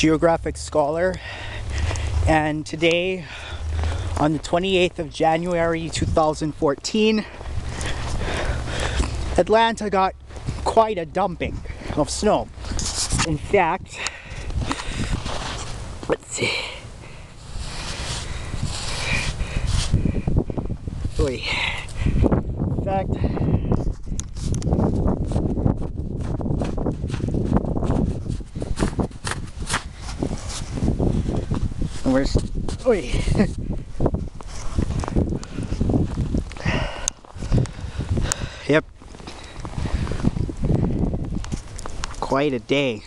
geographic scholar, and today on the 28th of January 2014, Atlanta got quite a dumping of snow. In fact, let's see. In fact, where's Yep, quite a day.